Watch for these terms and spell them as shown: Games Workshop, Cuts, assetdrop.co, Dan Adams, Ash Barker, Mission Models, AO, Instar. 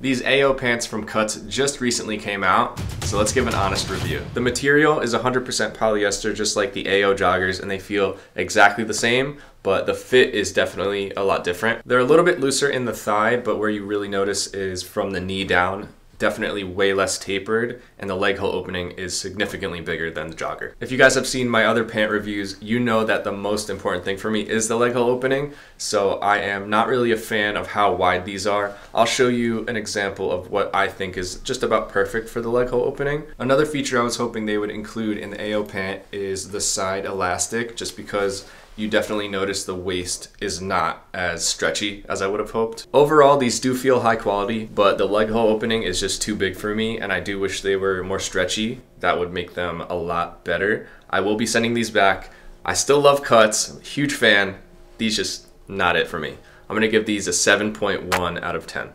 These AO pants from Cuts just recently came out, so let's give an honest review. The material is 100% polyester, just like the AO joggers, and they feel exactly the same, but the fit is definitely a lot different. They're a little bit looser in the thigh, but where you really notice is from the knee down. Definitely way less tapered, and the leg hole opening is significantly bigger than the jogger. If you guys have seen my other pant reviews, you know that the most important thing for me is the leg hole opening, so I am not really a fan of how wide these are. I'll show you an example of what I think is just about perfect for the leg hole opening. Another feature I was hoping they would include in the AO pant is the side elastic, just because you definitely notice the waist is not as stretchy as I would have hoped. Overall, these do feel high quality, but the leg hole opening is just too big for me, and I do wish they were more stretchy. That would make them a lot better. I will be sending these back. I still love Cuts, huge fan. These just not it for me. I'm gonna give these a 7.1 out of 10.